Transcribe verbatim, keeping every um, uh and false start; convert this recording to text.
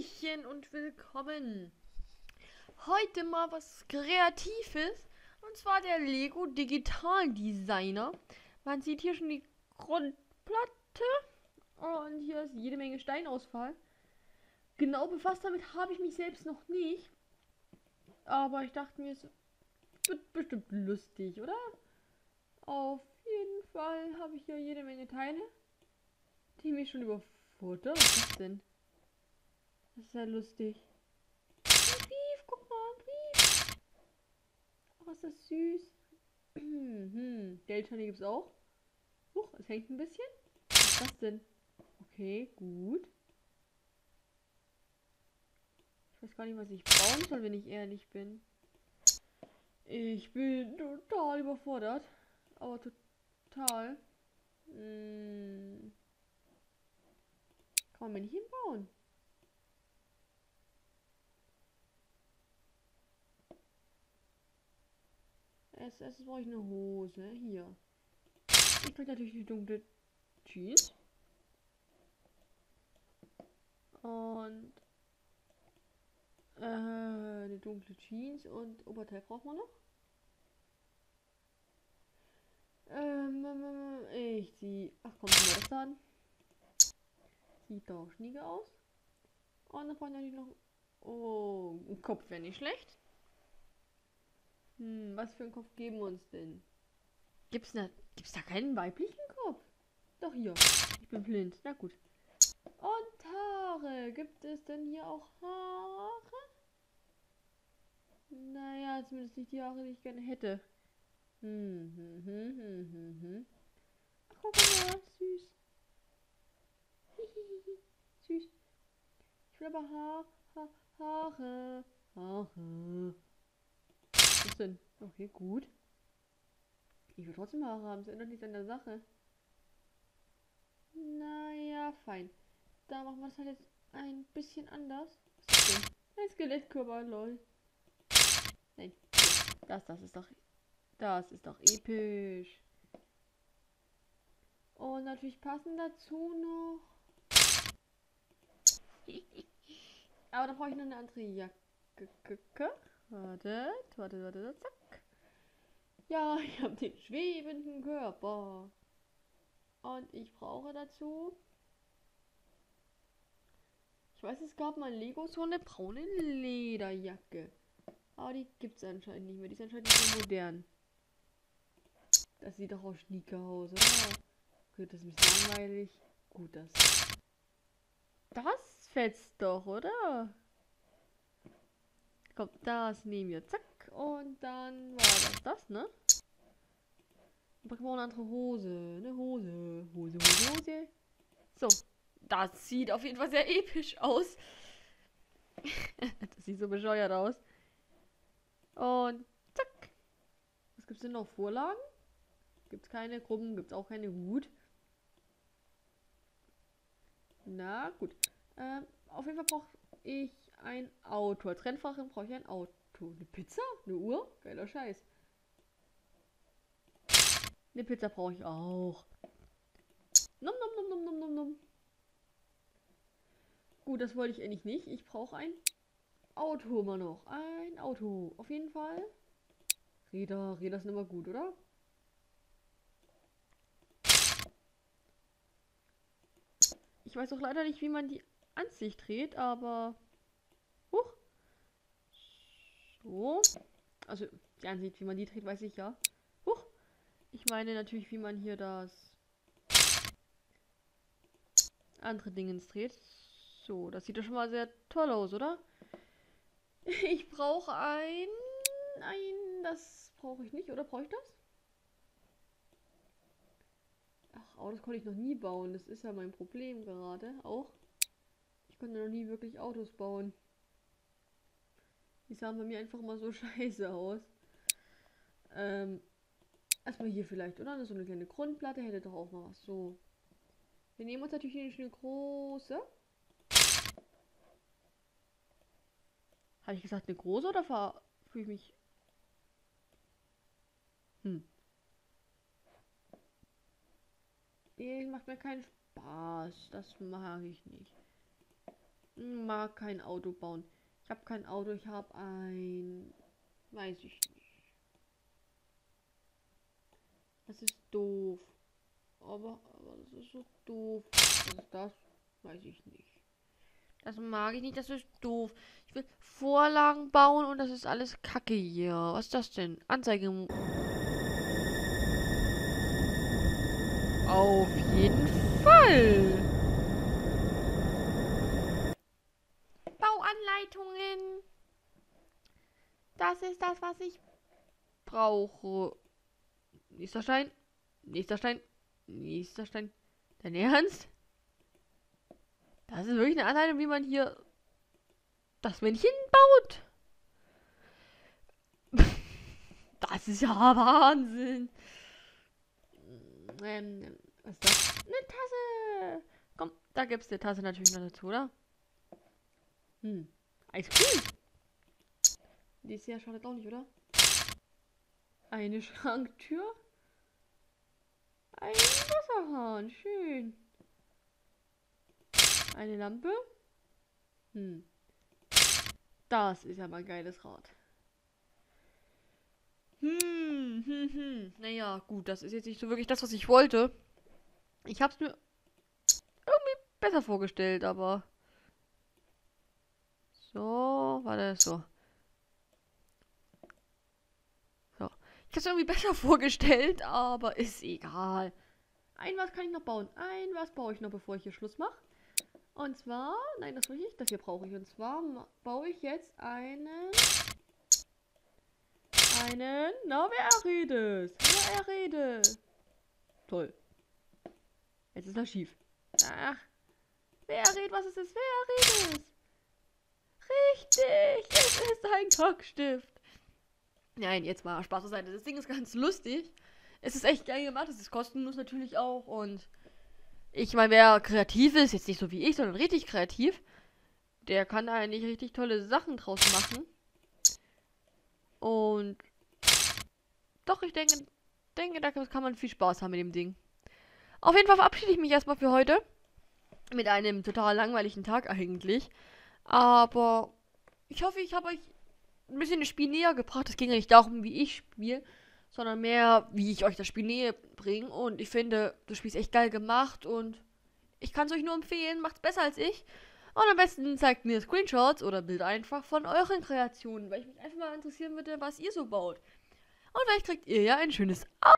Hallöchen und willkommen. Heute mal was Kreatives, und zwar der Lego Digital Designer. Man sieht hier schon die Grundplatte und hier ist jede Menge Steinausfall. Genau befasst damit habe ich mich selbst noch nicht, aber ich dachte mir, es wird bestimmt lustig, oder? Auf jeden Fall habe ich hier jede Menge Teile, die mich schon überfordern. Was ist das denn? Das ist ja lustig. Pief, pief, guck mal, pief. Oh, ist das süß. Geldscheine gibt es auch. Huch, es hängt ein bisschen. Was ist das denn? Okay, gut. Ich weiß gar nicht, was ich bauen soll, wenn ich ehrlich bin. Ich bin total überfordert. Aber total. Hm. Kann man mir nicht hinbauen. Als erstes brauche ich eine Hose. Hier. Ich kriege natürlich die dunkle Jeans. Und äh, eine dunkle Jeans und Oberteil braucht man noch. Ähm, ich zieh. Ach komm, ich das an. Sieht doch schnieke aus. Und dann brauche ich natürlich noch. Oh, ein Kopf wäre nicht schlecht. Hm, was für einen Kopf geben wir uns denn? Gibt's da, gibt's da keinen weiblichen Kopf? Doch hier. Ich bin blind. Na gut. Und Haare. Gibt es denn hier auch Haare? Naja, zumindest nicht die Haare, die ich gerne hätte. Hm, hm, hm, hm, hm, hm. Ach, guck mal, süß. Süß. Ich will aber Haare, Haare, Haare. Was denn? Okay, gut. Ich will trotzdem Haare haben, es ändert nichts an der Sache. Naja, fein. Da machen wir das halt jetzt ein bisschen anders. Was ist das denn? Ein Skelettkörper, lol. Nein, das, das ist doch, das ist doch episch. Und natürlich passen dazu noch. Aber da brauche ich noch eine andere Jacke. Warte, warte, warte, zack. Ja, ich habe den schwebenden Körper. Und ich brauche dazu... Ich weiß, es gab mal in Lego so eine braune Lederjacke. Aber die gibt es anscheinend nicht mehr. Die ist anscheinend nicht mehr modern. Das sieht doch auch schnieke aus, oder? Okay, das ist ein bisschen langweilig. Gut, das... Das fetzt doch, oder? Komm, das nehmen wir, zack, und dann war das das, ne? Dann brauchen wir eine andere Hose, eine Hose, Hose, Hose, Hose. So, das sieht auf jeden Fall sehr episch aus. Das sieht so bescheuert aus. Und zack. Was gibt's denn noch? Vorlagen? Gibt's keine Gruppen, gibt's auch keine Hut. Na gut. Ähm, auf jeden Fall brauche ich ein Auto. Als Rennfahrerin brauche ich ein Auto. Eine Pizza? Eine Uhr? Geiler Scheiß. Eine Pizza brauche ich auch. Nom, nom, nom, nom, nom, nom, nom. Gut, das wollte ich eigentlich nicht. Ich brauche ein Auto immer noch. Ein Auto. Auf jeden Fall. Räder. Räder sind immer gut, oder? Ich weiß auch leider nicht, wie man die an sich dreht, aber... Huch. So. Also, die Ansicht, wie man die dreht, weiß ich ja. Huch. Ich meine natürlich, wie man hier das andere Dingens dreht. So, das sieht doch schon mal sehr toll aus, oder? Ich brauche ein... Nein, das brauche ich nicht, oder? Brauche ich das? Ach, Autos konnte ich noch nie bauen. Das ist ja mein Problem gerade auch. Ich konnte noch nie wirklich Autos bauen. Die sahen bei mir einfach mal so scheiße aus. Ähm, erstmal hier vielleicht, oder? So eine kleine Grundplatte hätte doch auch mal was. So. Wir nehmen uns natürlich hier eine große. Habe ich gesagt eine große oder fühle ich mich... Hm. Nee, macht mir keinen Spaß. Das mag ich nicht. mag kein Auto bauen. Ich habe kein Auto, ich habe ein... Weiß ich nicht. Das ist doof. Aber, aber das ist so doof. Was ist das? Weiß ich nicht. Das mag ich nicht, das ist doof. Ich will Vorlagen bauen und das ist alles Kacke hier. Was ist das denn? Anzeige... Auf jeden Fall. Bauanleitungen. Das ist das, was ich brauche. Nächster Stein. Nächster Stein. Nächster Stein. Dein Ernst? Das ist wirklich eine Anleitung, wie man hier das Männchen baut. Das ist ja Wahnsinn. Ähm, was ist das? Eine Tasse! Komm, da gibt's eine Tasse natürlich noch dazu, oder? Hm, Eiscreme! Die ist ja schadet auch nicht, oder? Eine Schranktür. Ein Wasserhahn, schön. Eine Lampe. Hm. Das ist ja mal ein geiles Rad. Hm, hm, hm. Naja, gut, das ist jetzt nicht so wirklich das, was ich wollte. Ich hab's mir irgendwie besser vorgestellt, aber... So, war das so. So. Ich hab's mir irgendwie besser vorgestellt, aber ist egal. Ein was kann ich noch bauen. Ein was baue ich noch, bevor ich hier Schluss mache. Und zwar... Nein, das will ich nicht. Das hier brauche ich. Und zwar baue ich jetzt einen... Einen. Na, wer erredet? Wer erredet? Toll. Jetzt ist das schief. Ach. Wer erredet? Was ist es? Wer erredet? Richtig. Es ist ein Kackstift. Nein, jetzt mal Spaß zur Seite. Das Ding ist ganz lustig. Es ist echt geil gemacht. Es ist kostenlos natürlich auch. Und ich meine, wer kreativ ist, jetzt nicht so wie ich, sondern richtig kreativ, der kann eigentlich richtig tolle Sachen draus machen. Und doch, ich denke, denke, da kann man viel Spaß haben mit dem Ding. Auf jeden Fall verabschiede ich mich erstmal für heute. Mit einem total langweiligen Tag eigentlich. Aber ich hoffe, ich habe euch ein bisschen das Spiel näher gebracht. Es ging ja nicht darum, wie ich spiele, sondern mehr, wie ich euch das Spiel näher bringe. Und ich finde, das Spiel ist echt geil gemacht. Und ich kann es euch nur empfehlen, macht es besser als ich. Und am besten zeigt mir Screenshots oder Bilder einfach von euren Kreationen, weil ich mich einfach mal interessieren würde, was ihr so baut. Und vielleicht kriegt ihr ja ein schönes Auto.